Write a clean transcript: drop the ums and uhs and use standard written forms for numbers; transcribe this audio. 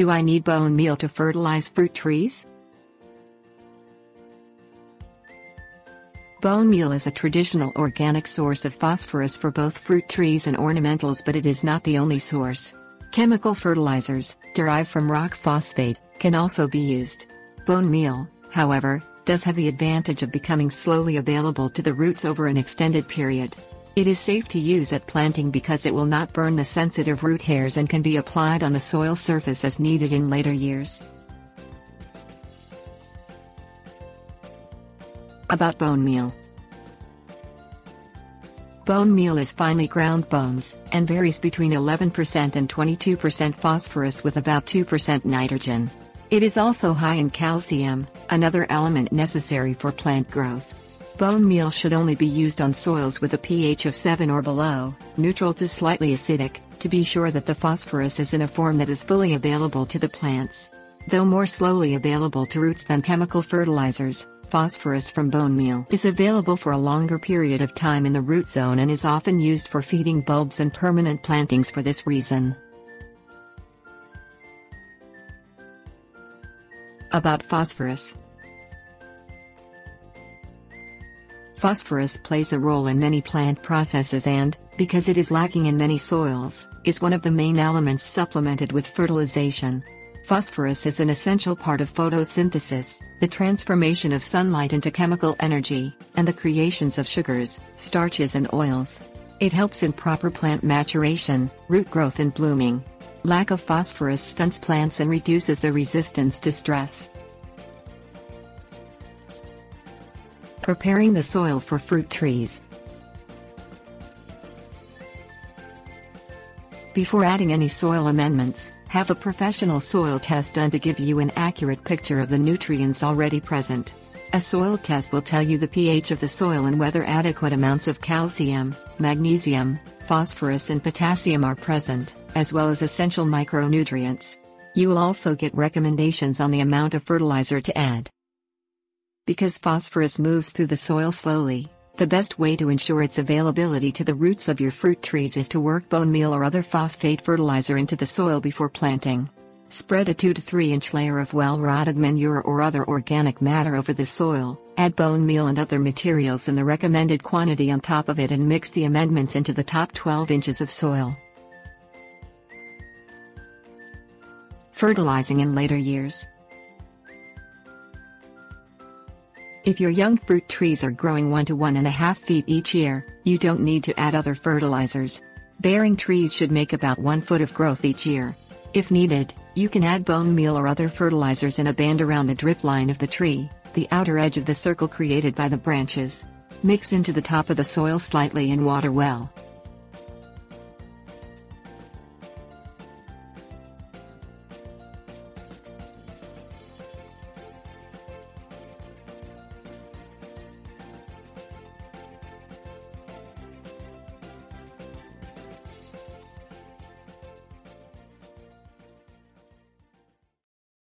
Do I need bone meal to fertilize fruit trees? Bone meal is a traditional organic source of phosphorus for both fruit trees and ornamentals, but it is not the only source. Chemical fertilizers, derived from rock phosphate, can also be used. Bone meal, however, does have the advantage of becoming slowly available to the roots over an extended period. It is safe to use at planting because it will not burn the sensitive root hairs and can be applied on the soil surface as needed in later years. About bone meal. Bone meal is finely ground bones, and varies between 11% and 22% phosphorus with about 2% nitrogen. It is also high in calcium, another element necessary for plant growth. Bone meal should only be used on soils with a pH of 7 or below, neutral to slightly acidic, to be sure that the phosphorus is in a form that is fully available to the plants. Though more slowly available to roots than chemical fertilizers, phosphorus from bone meal is available for a longer period of time in the root zone and is often used for feeding bulbs and permanent plantings for this reason. About phosphorus. Phosphorus plays a role in many plant processes and, because it is lacking in many soils, is one of the main elements supplemented with fertilization. Phosphorus is an essential part of photosynthesis, the transformation of sunlight into chemical energy, and the creations of sugars, starches and oils. It helps in proper plant maturation, root growth and blooming. Lack of phosphorus stunts plants and reduces their resistance to stress. Preparing the soil for fruit trees. Before adding any soil amendments, have a professional soil test done to give you an accurate picture of the nutrients already present. A soil test will tell you the pH of the soil and whether adequate amounts of calcium, magnesium, phosphorus and potassium are present, as well as essential micronutrients. You will also get recommendations on the amount of fertilizer to add. Because phosphorus moves through the soil slowly, the best way to ensure its availability to the roots of your fruit trees is to work bone meal or other phosphate fertilizer into the soil before planting. Spread a 2 to 3 inch layer of well-rotted manure or other organic matter over the soil, add bone meal and other materials in the recommended quantity on top of it and mix the amendments into the top 12 inches of soil. Fertilizing in later years. If your young fruit trees are growing 1 to 1.5 feet each year, you don't need to add other fertilizers. Bearing trees should make about 1 foot of growth each year. If needed, you can add bone meal or other fertilizers in a band around the drip line of the tree, the outer edge of the circle created by the branches. Mix into the top of the soil slightly and water well.